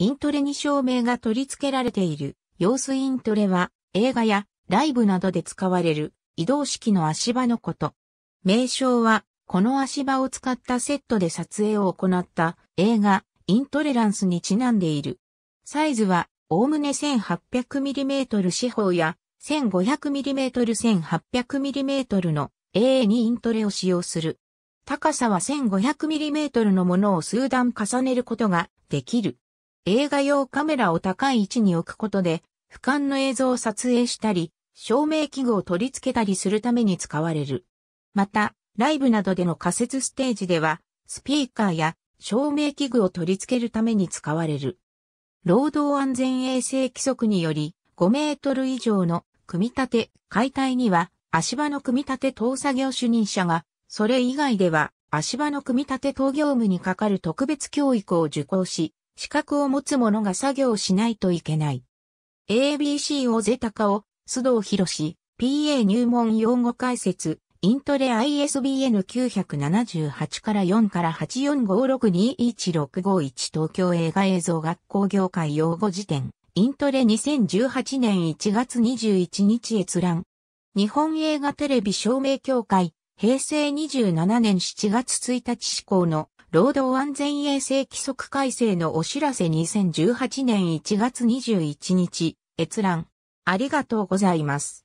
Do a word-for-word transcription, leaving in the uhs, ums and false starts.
イントレに照明が取り付けられている。様子イントレは映画やライブなどで使われる移動式の足場のこと。名称はこの足場を使ったセットで撮影を行った映画イントレランスにちなんでいる。サイズはおおむね せんはっぴゃくミリメートル 四方や せんごひゃくミリメートル せんはっぴゃくミリメートル の エーに イントレを使用する。高さは せんごひゃくミリメートル のものを数段重ねることができる。映画用カメラを高い位置に置くことで、俯瞰の映像を撮影したり、照明器具を取り付けたりするために使われる。また、ライブなどでの仮設ステージでは、スピーカーや照明器具を取り付けるために使われる。労働安全衛生規則により、ごメートル以上の組み立て、解体には、足場の組み立て等作業主任者が、それ以外では、足場の組み立て等業務にかかる特別教育を受講し、資格を持つ者が作業しないといけない。エービーシー 尾瀬隆夫、須藤博史、ピーエー 入門用語解説、イントレ アイエスビーエヌきゅうななはちからよんからはちよんごろくにいちろくごいち東京映画映像学校業界用語辞典、イントレにせんじゅうはちねんいちがつにじゅういちにち閲覧。日本映画テレビ照明協会、へいせいにじゅうななねんしちがつついたち施行の労働安全衛生規則改正のお知らせにせんじゅうはちねんいちがつにじゅういちにち、閲覧。ありがとうございます。